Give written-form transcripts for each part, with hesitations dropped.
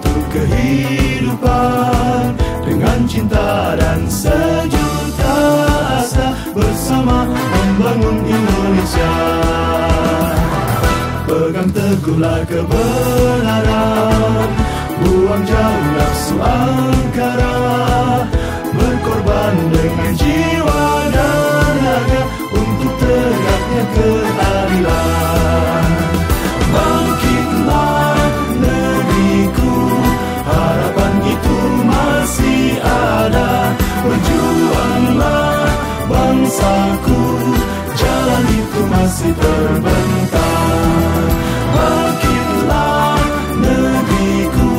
satu kehidupan dengan cinta dan sejuta asa, bersama membangun Indonesia. Pegang teguhlah kebenaran, buang jauh nafsu angkara, berkorban dengan jiwa dan raga untuk tegaknya keadilan. Bangkitlah negeriku, harapan itu masih ada. Berjuanglah bangsaku, jalan itu masih terbentang. Bangkitlah negeriku,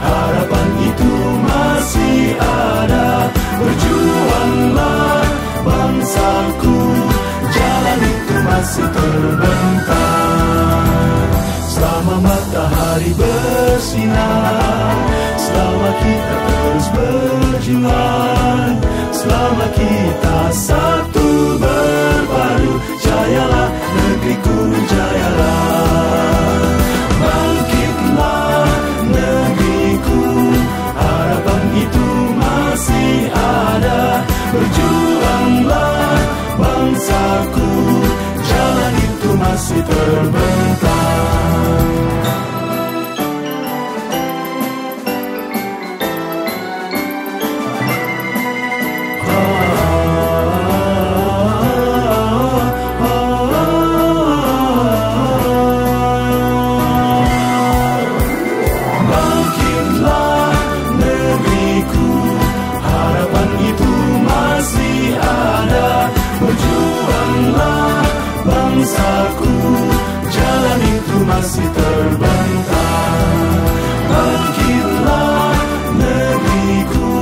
harapan itu masih ada. Berjuanglah bangsaku, jalan itu masih terbentang. Selama matahari bersinar, selama kita terus berjuang, selama kita satu berpadu, jayalah negeriku, jayalah. Bangkitlah negeriku, harapan itu masih ada. Berjuanglah bangsaku, jalan itu masih terbentang. Bangsaku, jalan itu masih terbentang. Bangkitlah negeriku,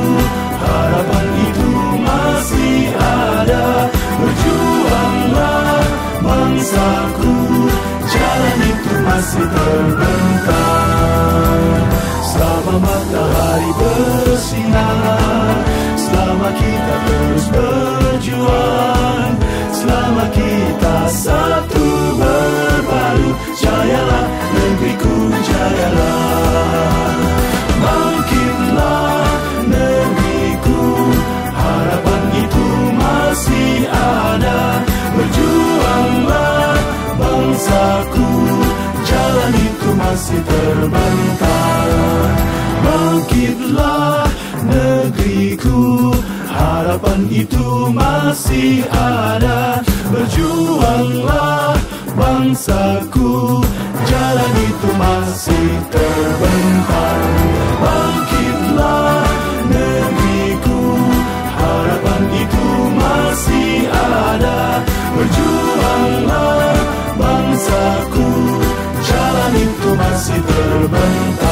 harapan itu masih ada. Berjuanglah bangsaku, jalan itu masih terbentang. Selama matahari bersinar, selama kita terus berjuang, selama kita satu berpadu, jayalah negeriku, jayalah. Bangkitlah negeriku, harapan itu masih ada. Berjuanglah bangsaku, jalan itu masih terbentang. Bangkitlah negeriku, harapan itu masih ada. Berjuanglah bangsaku, jalan itu masih terbentang. Bangkitlah negeriku, harapan itu masih ada. Berjuanglah bangsaku, jalan itu masih terbentang.